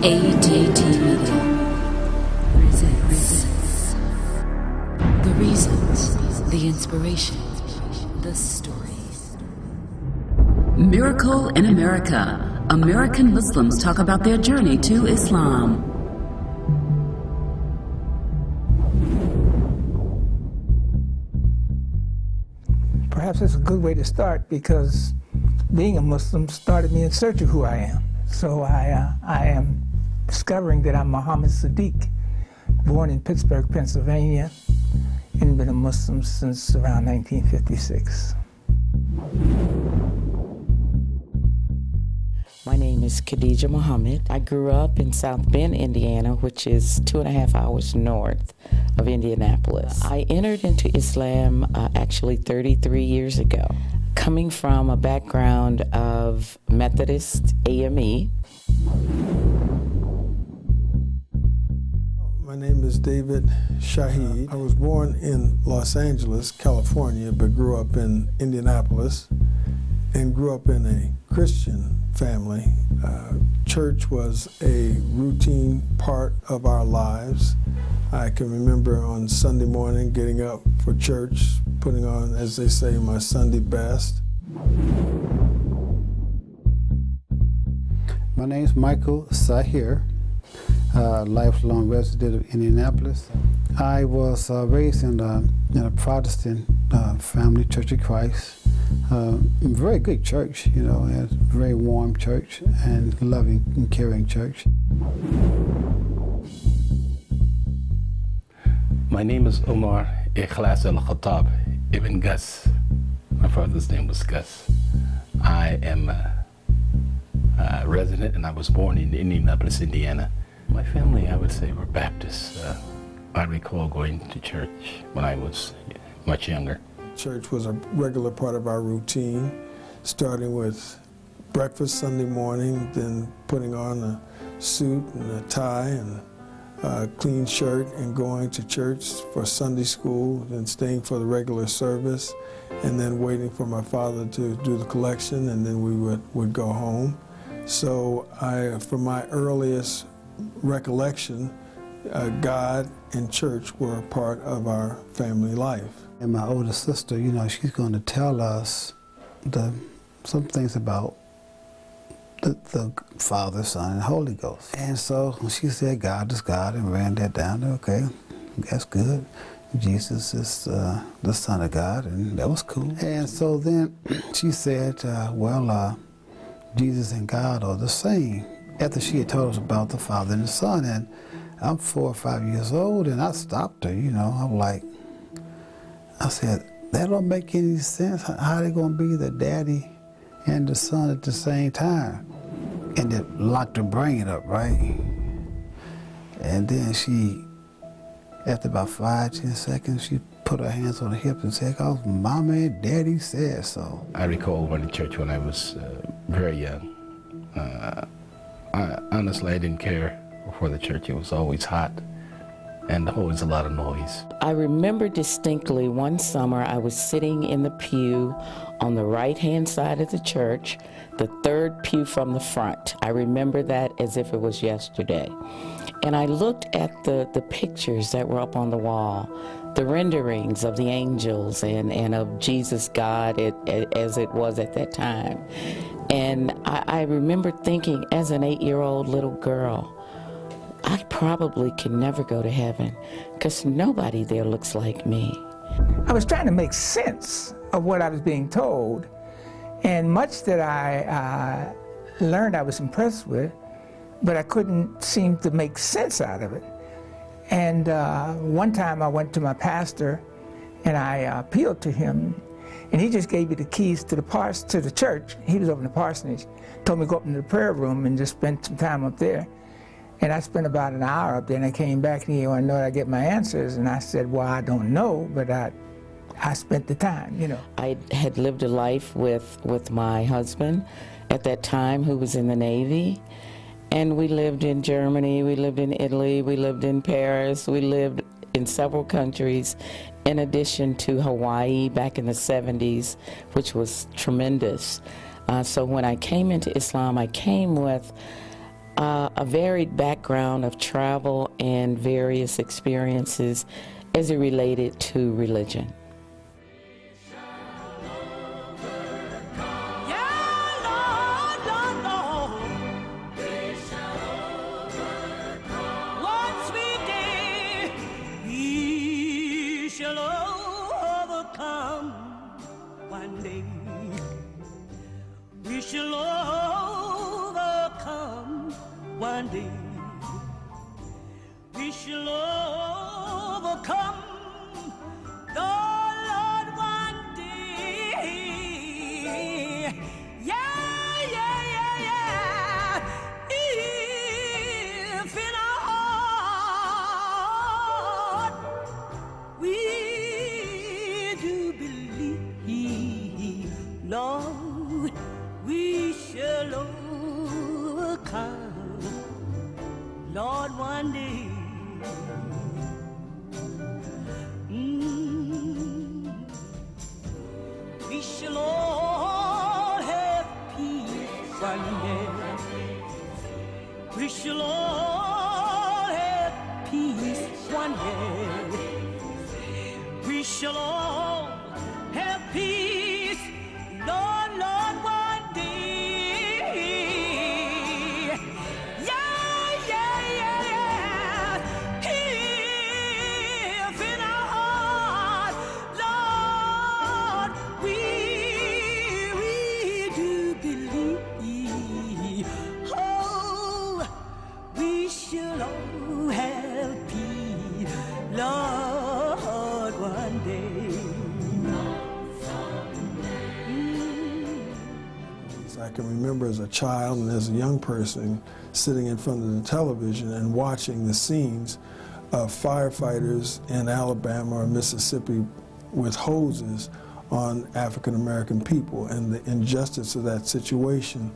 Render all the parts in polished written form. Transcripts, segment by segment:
ADT Media presents the reasons, the inspiration, the stories. Miracle in America. American Muslims talk about their journey to Islam. Perhaps it's a good way to start because being a Muslim started me in search of who I am. So I am discovering that I'm Muhammad Sadiq, born in Pittsburgh, Pennsylvania, and been a Muslim since around 1956. My name is Khadija Mohammed. I grew up in South Bend, Indiana, which is 2.5 hours north of Indianapolis. I entered into Islam actually 33 years ago. Coming from a background of Methodist AME. My name is David Shaheed. I was born in Los Angeles, California, but grew up in Indianapolis and grew up in a Christian family. Church was a routine part of our lives. I can remember on Sunday morning getting up for church, putting on, as they say, my Sunday best. My name is Michael Sahir, lifelong resident of Indianapolis. I was raised in a Protestant family, Church of Christ. Very good church, you know, a very warm church and loving and caring church. My name is Omar Ikhlas al-Khattab Ibn Gus. My father's name was Gus. I am a resident and I was born in Indianapolis, Indiana. My family, I would say, were Baptists. I recall going to church when I was much younger. Church was a regular part of our routine, starting with breakfast Sunday morning, then putting on a suit and a tie and a clean shirt and going to church for Sunday school, then staying for the regular service, and then waiting for my father to do the collection, and then we would go home. So from my earliest recollection, God and church were a part of our family life. And my older sister, you know, she's going to tell us some things about the Father, Son, and Holy Ghost. And so she said, God is God, and ran that down there. Okay, that's good. Jesus is the Son of God, and that was cool. And so then she said, Jesus and God are the same. After she had told us about the Father and the Son, and I'm 4 or 5 years old, and I stopped her, you know. I'm like, I said, that don't make any sense. How are they going to be the daddy and the son at the same time? And it locked her brain up, right? And then she, after about 5 or 10 seconds, she put her hands on her hip and said, "Oh, Mama and Daddy said so." I recall going to church when I was very young. Honestly, I didn't care. Before the church, it was always hot and always a lot of noise. I remember distinctly one summer I was sitting in the pew on the right-hand side of the church, the third pew from the front. I remember that as if it was yesterday. And I looked at the pictures that were up on the wall, the renderings of the angels and of Jesus God as it was at that time. And I remember thinking, as an 8-year-old little girl, I probably can never go to heaven because nobody there looks like me. I was trying to make sense of what I was being told, and much that I learned I was impressed with, but I couldn't seem to make sense out of it. And one time I went to my pastor and I appealed to him, and he just gave me the keys to the church. He was over in the parsonage, told me to go up into the prayer room and just spend some time up there. And I spent about an hour up there, and I came back, and he wanted to know that I get my answers. And I said, well, I don't know, but I spent the time, you know. I had lived a life with my husband at that time, who was in the Navy. And we lived in Germany, we lived in Italy, we lived in Paris, we lived in several countries, in addition to Hawaii back in the 70s, which was tremendous. So when I came into Islam, I came with a varied background of travel and various experiences as it related to religion. As a child and as a young person sitting in front of the television and watching the scenes of firefighters in Alabama or Mississippi with hoses on African-American people, and the injustice of that situation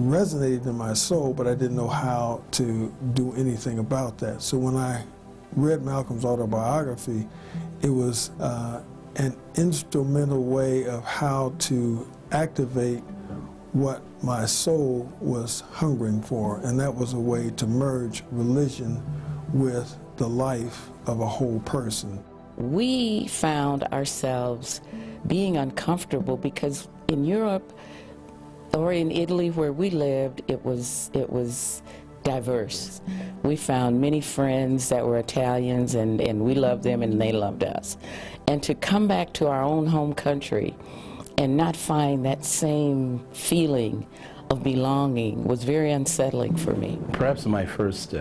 resonated in my soul, but I didn't know how to do anything about that. So when I read Malcolm's autobiography, it was an instrumental way of how to activate what my soul was hungering for, and that was a way to merge religion with the life of a whole person. We found ourselves being uncomfortable because in Europe or in Italy where we lived, it was diverse. We found many friends that were Italians, and we loved them and they loved us. And to come back to our own home country and not find that same feeling of belonging was very unsettling for me. Perhaps my first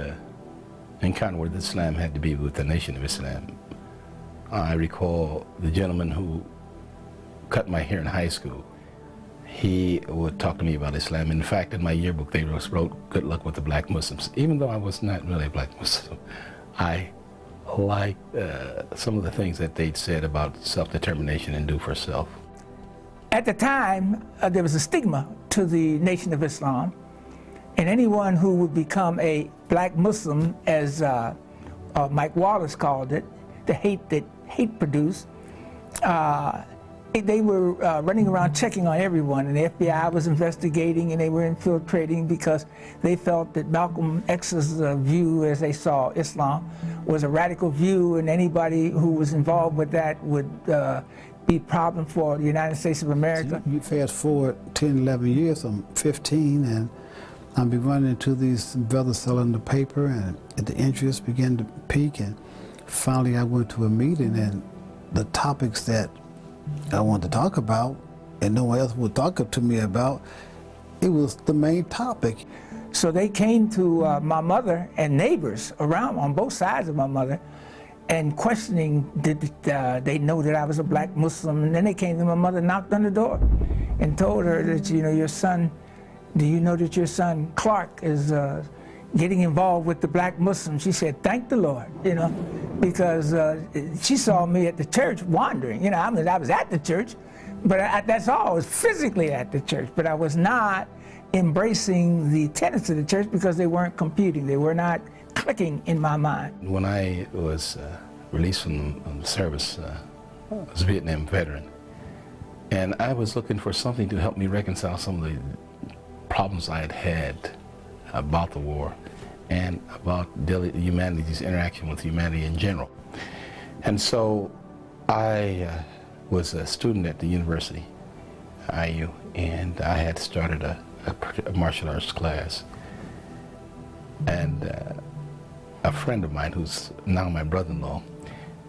encounter with Islam had to be with the Nation of Islam. I recall the gentleman who cut my hair in high school. He would talk to me about Islam. In fact, in my yearbook, they wrote, "Good luck with the black Muslims." Even though I was not really a black Muslim, I liked some of the things that they'd said about self-determination and do for self. At the time, there was a stigma to the Nation of Islam, and anyone who would become a black Muslim, as Mike Wallace called it, the hate that hate produced, they were running around checking on everyone, and the FBI was investigating, and they were infiltrating because they felt that Malcolm X's view, as they saw Islam, was a radical view, and anybody who was involved with that would be problem for the United States of America. You fast forward 10, 11 years, I'm 15, and I'll be running into these brothers selling the paper, and the interest began to peak, and finally I went to a meeting, and the topics that I wanted to talk about, and no one else would talk to me about, it was the main topic. So they came to my mother and neighbors around on both sides of my mother, and questioning, did they know that I was a black Muslim? And then they came to my mother, knocked on the door, and told her that, you know, your son, do you know that your son Clark is getting involved with the black Muslims? She said, thank the Lord, you know, because she saw me at the church wandering. You know, I was at the church, but that's all. I was physically at the church, but I was not embracing the tenets of the church because they weren't computing. They were not clicking in my mind. When I was released from the service, I was a Vietnam veteran, and I was looking for something to help me reconcile some of the problems I had had about the war and about humanity's interaction with humanity in general. And so I was a student at the university, IU, and I had started a martial arts class. And a friend of mine, who's now my brother-in-law,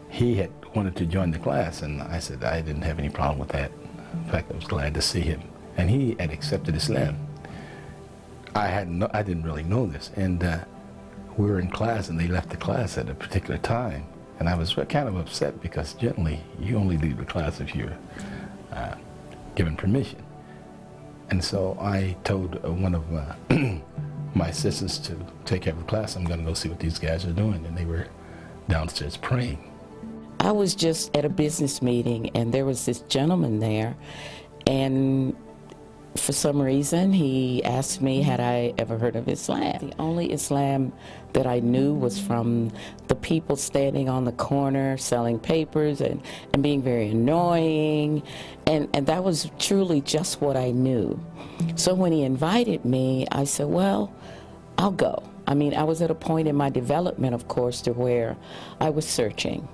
he had wanted to join the class, and I said I didn't have any problem with that. In fact, I was glad to see him. And he had accepted Islam. I didn't really know this, and we were in class, and they left the class at a particular time, and I was kind of upset because generally you only leave the class if you're given permission. And so I told one of my assistants to take care of the class. I'm going to go see what these guys are doing, and they were downstairs praying. I was just at a business meeting, and there was this gentleman there, and for some reason he asked me had I ever heard of Islam. The only Islam that I knew was from the people standing on the corner selling papers and being very annoying, and that was truly just what I knew. So when he invited me, I said, well, I'll go. I mean, I was at a point in my development, of course, to where I was searching.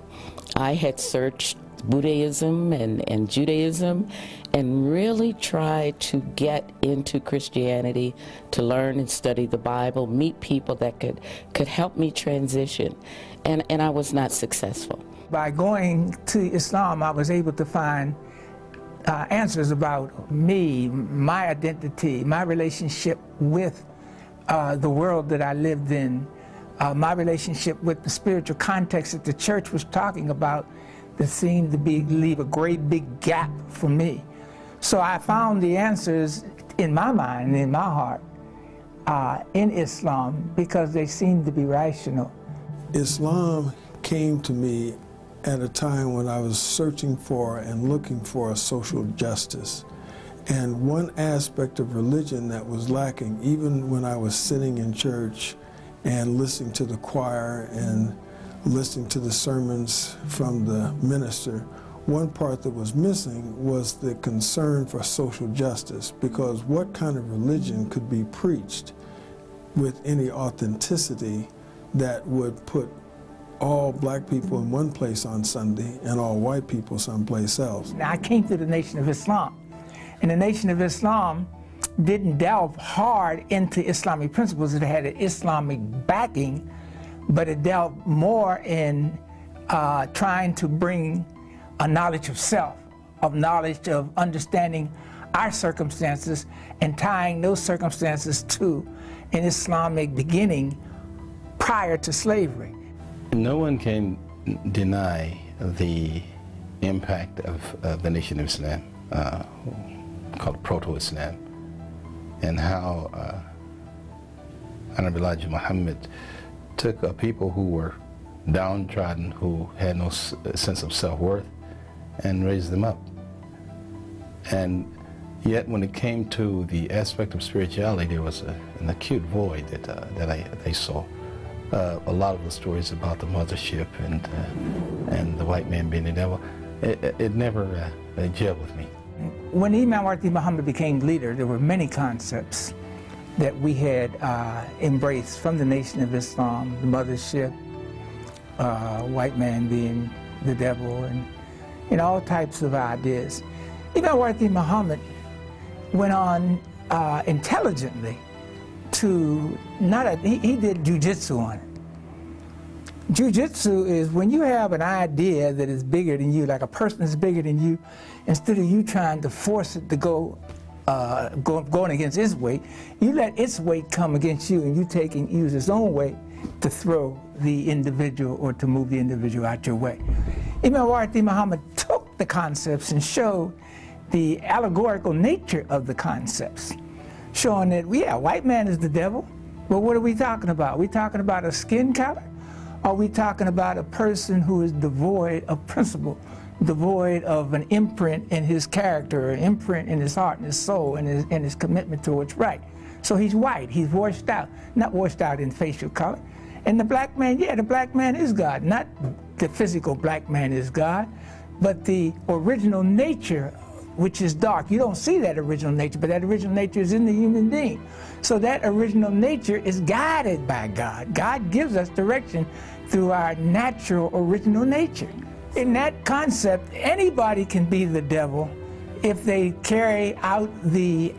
I had searched Buddhism and Judaism and really tried to get into Christianity, to learn and study the Bible, meet people that could help me transition, and I was not successful. By going to Islam, I was able to find answers about me, my identity, my relationship with the world that I lived in, my relationship with the spiritual context that the church was talking about, that seemed to leave a great big gap for me. So I found the answers in my mind, in my heart, in Islam, because they seemed to be rational. Islam came to me at a time when I was searching for and looking for social justice. And one aspect of religion that was lacking, even when I was sitting in church and listening to the choir and listening to the sermons from the minister, one part that was missing was the concern for social justice, because what kind of religion could be preached with any authenticity that would put all black people in one place on Sunday and all white people someplace else? Now, I came to the Nation of Islam, and the Nation of Islam didn't delve hard into Islamic principles. It had an Islamic backing, but it delved more in trying to bring a knowledge of self, of knowledge of understanding our circumstances and tying those circumstances to an Islamic beginning prior to slavery. No one can deny the impact of the Nation of Islam, called Proto-Islam, and how Elijah Muhammad took people who were downtrodden, who had no sense of self-worth, and raised them up. And yet when it came to the aspect of spirituality, there was an acute void that, they saw. A lot of the stories about the mothership and the white man being the devil, it never gelled with me. When Imam Warith Muhammad became leader, there were many concepts that we had embraced from the Nation of Islam, the mothership, white man being the devil, and all types of ideas. Imam Warith Muhammad went on intelligently to, he did jujitsu on it. Jujitsu is when you have an idea that is bigger than you, like a person is bigger than you, instead of you trying to force it to go going against its weight, you let its weight come against you, and you take and use its own weight to throw the individual or to move the individual out your way. Imam Warith Muhammad took the concepts and showed the allegorical nature of the concepts, showing that, yeah, white man is the devil, but what are we talking about? Are we talking about a skin color? Are we talking about a person who is devoid of principle, devoid of an imprint in his character, an imprint in his heart and his soul and his commitment towards right? So he's white, he's washed out, not washed out in facial color. And the black man, yeah, the black man is God, not the physical black man is God, but the original nature which is dark. You don't see that original nature, but that original nature is in the human being. So that original nature is guided by God. God gives us direction through our natural original nature. In that concept, anybody can be the devil if they carry out the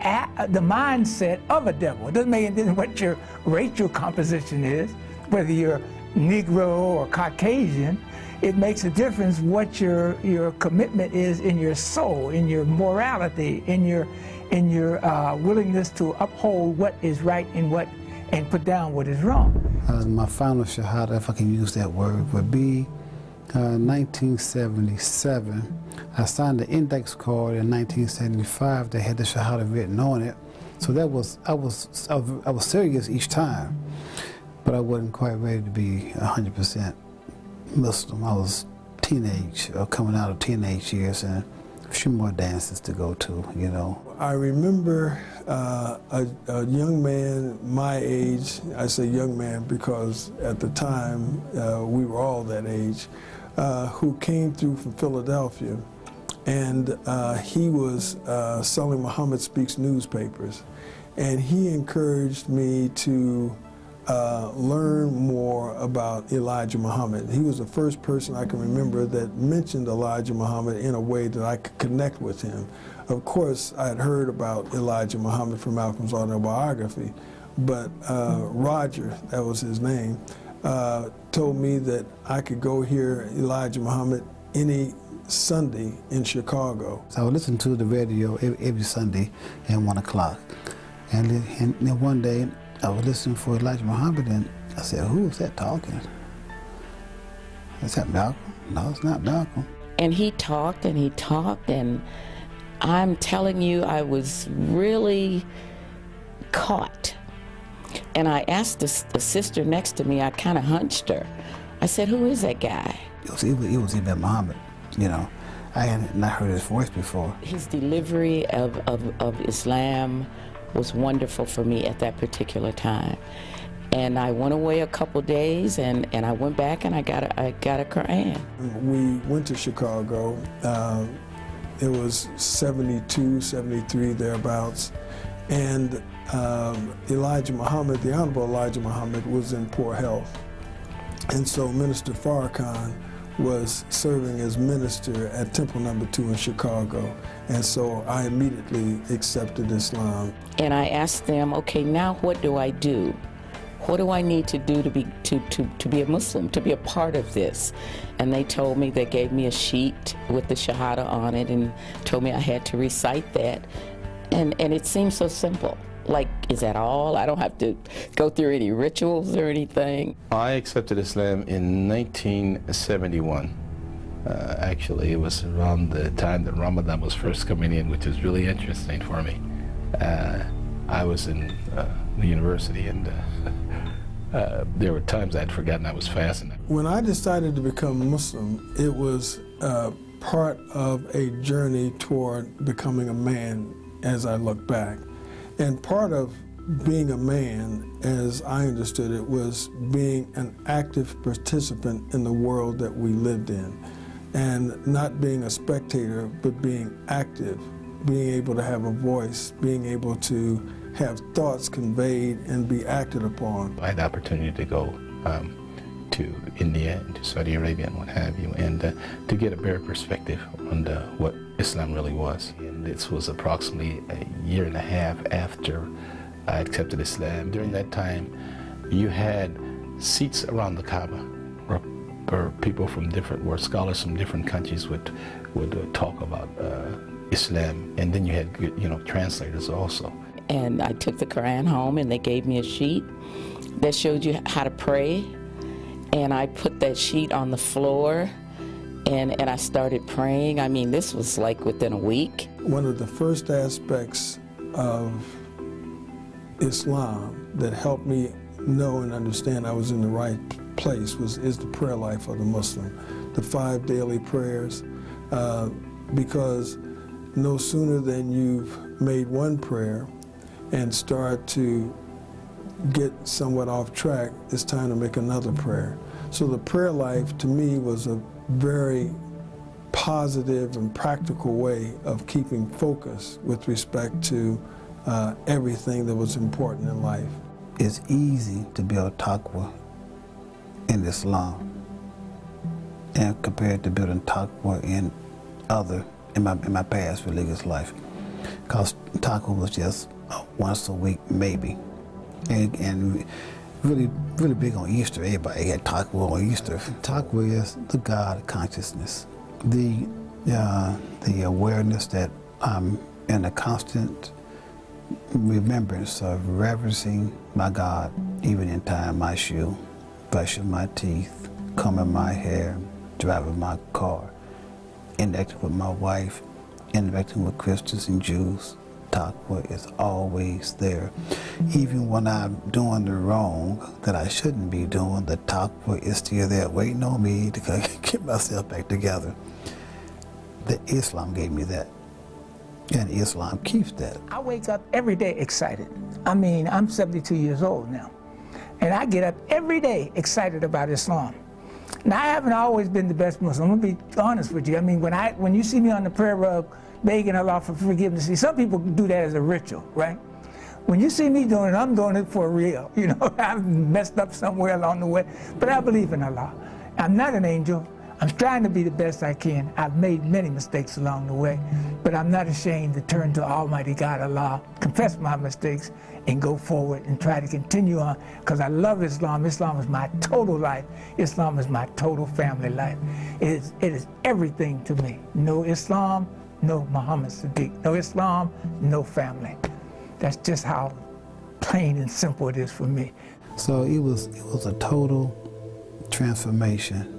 mindset of a devil. It doesn't make anything what your racial composition is, whether you're Negro or Caucasian. It makes a difference what your commitment is in your soul, in your morality, in your willingness to uphold what is right and put down what is wrong. My final shahada, if I can use that word, would be 1977. I signed the index card in 1975 that had the shahada written on it. So that was, I was serious each time, but I wasn't quite ready to be 100% Muslim. I was teenage, or coming out of teenage years, and a few more dances to go to, you know. I remember a young man my age. I say young man because at the time we were all that age, who came through from Philadelphia, and he was selling Muhammad Speaks newspapers, and he encouraged me to learn more about Elijah Muhammad. He was the first person I can remember that mentioned Elijah Muhammad in a way that I could connect with him. Of course, I had heard about Elijah Muhammad from Malcolm's autobiography, but Roger, that was his name, told me that I could go hear Elijah Muhammad any Sunday in Chicago. So I would listen to the radio every Sunday at 1 o'clock. And then one day, I was listening for Elijah Muhammad, and I said, who is that talking? Is that Malcolm? No, it's not Malcolm. And he talked and he talked, and I'm telling you, I was really caught. And I asked the sister next to me, I kind of hunched her. I said, who is that guy? It was Ibn Muhammad, you know. I had not heard his voice before. His delivery of Islam was wonderful for me at that particular time. And I went away a couple days, and I went back and I got a Quran. We went to Chicago. It was 72, 73, thereabouts. And Elijah Muhammad, the Honorable Elijah Muhammad, was in poor health. And so Minister Farrakhan was serving as minister at Temple No. 2 in Chicago. And so I immediately accepted Islam. And I asked them, okay, now what do I do? What do I need to do to be a Muslim, to be a part of this? And they told me, they gave me a sheet with the Shahada on it and told me I had to recite that. And it seemed so simple. Like, is that all? I don't have to go through any rituals or anything. I accepted Islam in 1971. Actually, it was around the time that Ramadan was first coming in, which is really interesting for me. I was in the university, and there were times I'd forgotten I was fasting. When I decided to become Muslim, it was part of a journey toward becoming a man as I look back. And part of being a man, as I understood it, was being an active participant in the world that we lived in. And not being a spectator, but being active, being able to have a voice, being able to have thoughts conveyed and be acted upon. I had the opportunity to go to India and to Saudi Arabia and what have you, and to get a better perspective on what Islam really was. And this was approximately a year and a half after I accepted Islam. During that time, you had seats around the Kaaba where people from different, where scholars from different countries would talk about Islam. And then you had, you know, translators also. And I took the Quran home, and they gave me a sheet that showed you how to pray. And I put that sheet on the floor. And I started praying. I mean, this was like within a week. One of the first aspects of Islam that helped me know and understand I was in the right place is the prayer life of the Muslim, the 5 daily prayers, because no sooner than you've made one prayer and start to get somewhat off track, it's time to make another prayer. So the prayer life to me was a very positive and practical way of keeping focus with respect to everything that was important in life. It's easy to build taqwa in Islam and compared to building taqwa in my past religious life, because taqwa was just once a week maybe, and really big on Easter. Everybody had taqwa on Easter. Taqwa is the God consciousness, the awareness that I'm in a constant remembrance of reverencing my God, even in tying my shoe, brushing my teeth, combing my hair, driving my car, interacting with my wife, interacting with Christians and Jews. Taqwa is always there. Even when I'm doing the wrong that I shouldn't be doing, the taqwa is still there waiting on me to get myself back together. The Islam gave me that, and Islam keeps that. I wake up every day excited. I mean, I'm 72 years old now, and I get up every day excited about Islam. Now, I haven't always been the best Muslim. I'm going to be honest with you. I mean, when you see me on the prayer rug begging Allah for forgiveness, see, some people do that as a ritual, right? When you see me doing it, I'm doing it for real. You know, I've messed up somewhere along the way, but I believe in Allah. I'm not an angel. I'm trying to be the best I can. I've made many mistakes along the way, but I'm not ashamed to turn to Almighty God, Allah, confess my mistakes, and go forward and try to continue on, because I love Islam. Islam is my total life. Islam is my total family life. It is everything to me. No Islam, no Muhammad Sadiq. No Islam, no family. That's just how plain and simple it is for me. So it was a total transformation.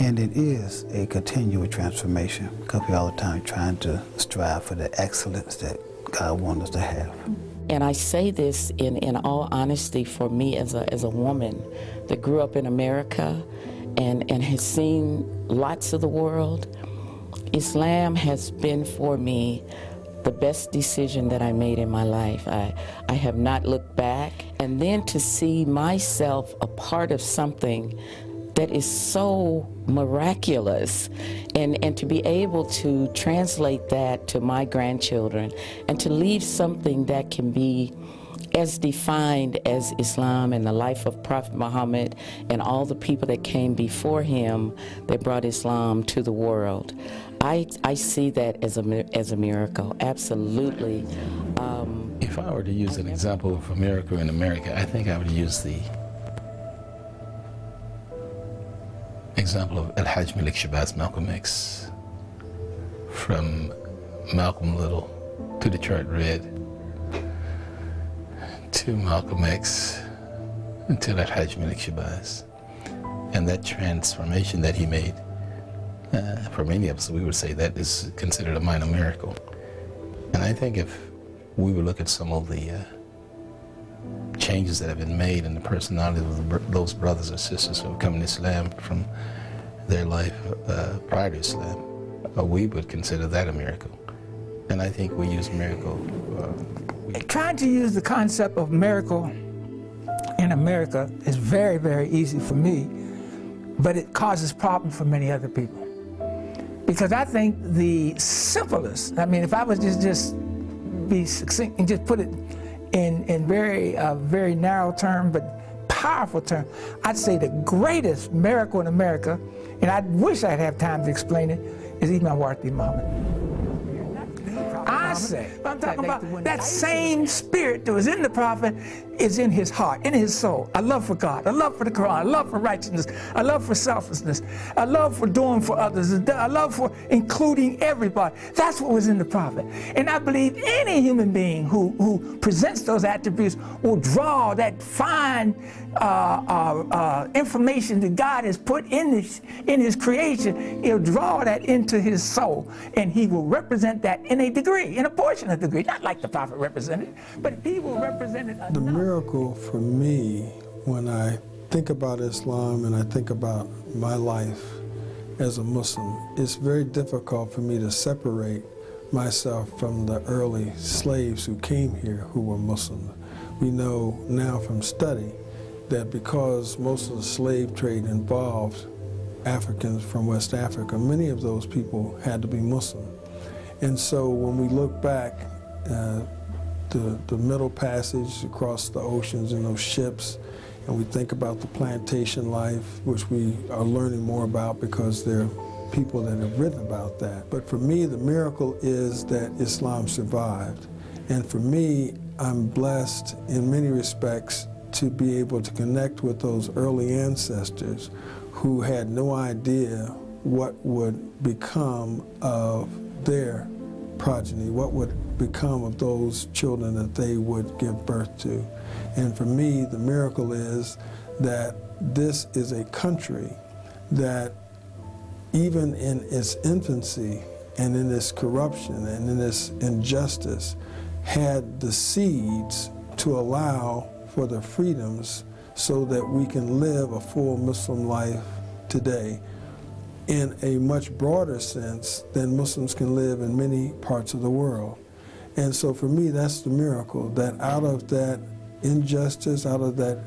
And it is a continual transformation, because we're all the time trying to strive for the excellence that God wants us to have. And I say this in all honesty, for me as a woman that grew up in America and has seen lots of the world, Islam has been for me the best decision that I made in my life. I have not looked back. And then to see myself a part of something that is so miraculous, and to be able to translate that to my grandchildren and to leave something that can be as defined as Islam and the life of Prophet Muhammad and all the people that came before him that brought Islam to the world. I see that as a miracle, absolutely. If I were to use an example of a miracle in America, I think I would use the example of El Hajj Malik Shabazz, Malcolm X, from Malcolm Little to Detroit Red, to Malcolm X, until El Hajj Malik Shabazz. And that transformation that he made, for many of us, we would say that is considered a minor miracle. And I think if we would look at some of the changes that have been made in the personality of those brothers or sisters who have come to Islam from their life prior to Islam, we would consider that a miracle. And I think we use miracle. Trying to use the concept of miracle in America is very, very easy for me, but it causes problems for many other people. Because I think the simplest, I mean, if I was just be succinct and just put it in very, very narrow term, but powerful term, I'd say the greatest miracle in America, and I wish I'd have time to explain it, is Imam Warith Muhammad. I say, I'm talking about that same spirit that was in the Prophet is in his heart, in his soul. A love for God, a love for the Quran, a love for righteousness, a love for selflessness, a love for doing for others, a love for including everybody. That's what was in the Prophet. And I believe any human being who presents those attributes will draw that fine information that God has put in his creation. He'll draw that into his soul, and he will represent that in a degree, in a portion of the degree, not like the Prophet represented, but he will represent it. The miracle for me, when I think about Islam and I think about my life as a Muslim, it's very difficult for me to separate myself from the early slaves who came here who were Muslim. We know now from study that because most of the slave trade involved Africans from West Africa, many of those people had to be Muslim. And so when we look back, the Middle Passage across the oceans in those ships, and we think about the plantation life, which we are learning more about because there are people that have written about that. But for me, the miracle is that Islam survived. And for me, I'm blessed in many respects to be able to connect with those early ancestors who had no idea what would become of their progeny, what would become of those children that they would give birth to. And for me, the miracle is that this is a country that even in its infancy and in its corruption and in its injustice had the seeds to allow for the freedoms so that we can live a full Muslim life today in a much broader sense than Muslims can live in many parts of the world. And so for me, that's the miracle, that out of that injustice, out of that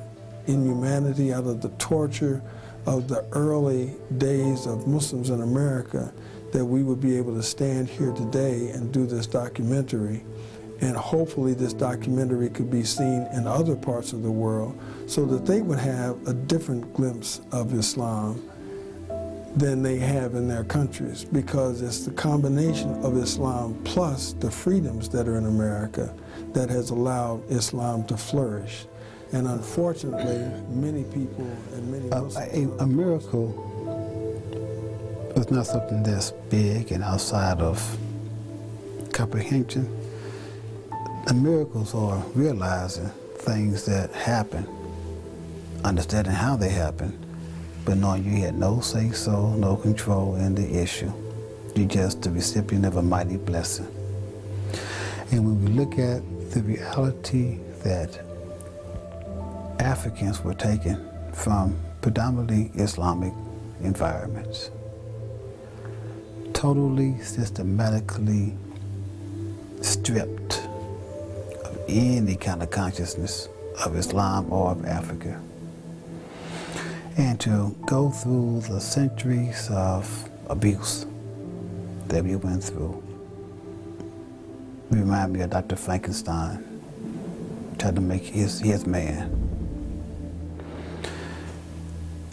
inhumanity, out of the torture of the early days of Muslims in America, that we would be able to stand here today and do this documentary. And hopefully this documentary could be seen in other parts of the world so that they would have a different glimpse of Islam than they have in their countries, because it's the combination of Islam plus the freedoms that are in America that has allowed Islam to flourish. And unfortunately, many people and many Muslims... A miracle is not something that's big and outside of comprehension. The miracles are realizing things that happen, understanding how they happen, but knowing you had no say-so, no control in the issue. You're just the recipient of a mighty blessing. And when we look at the reality that Africans were taken from predominantly Islamic environments, totally systematically stripped any kind of consciousness of Islam or of Africa. And to go through the centuries of abuse that we went through, remind me of Dr. Frankenstein, trying to make his man.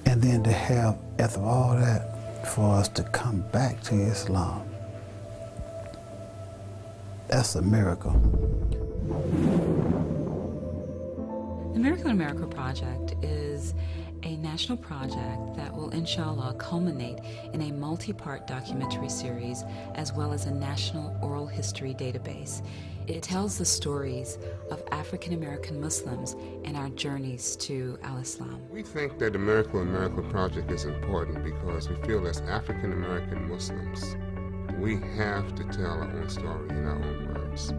And then to have, after all that, for us to come back to Islam, that's a miracle. The Miracle in America project is a national project that will, inshallah, culminate in a multi-part documentary series as well as a national oral history database. It tells the stories of African-American Muslims and our journeys to al-Islam. We think that the Miracle in America project is important because we feel as African-American Muslims, we have to tell our own story in our own words.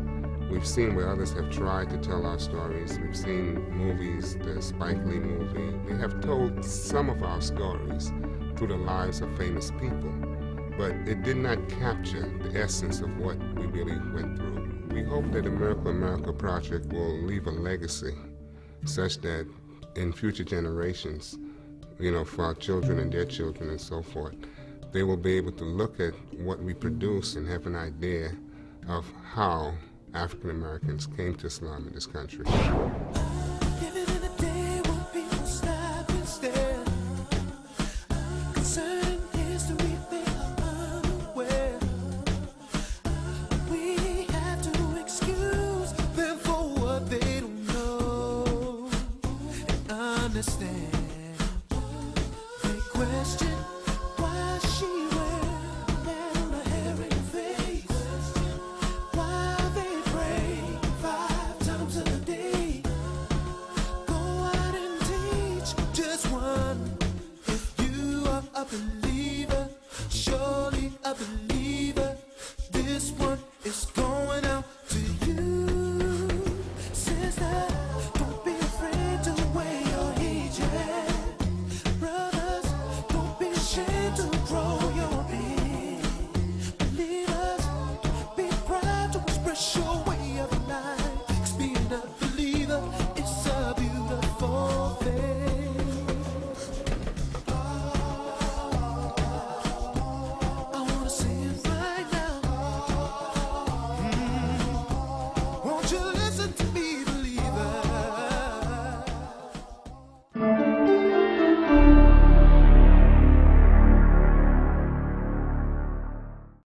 We've seen where others have tried to tell our stories. We've seen movies, the Spike Lee movie. They have told some of our stories through the lives of famous people, but it did not capture the essence of what we really went through. We hope that the Miracle in America project will leave a legacy such that in future generations, you know, for our children and their children and so forth, they will be able to look at what we produce and have an idea of how African Americans came to Islam in this country.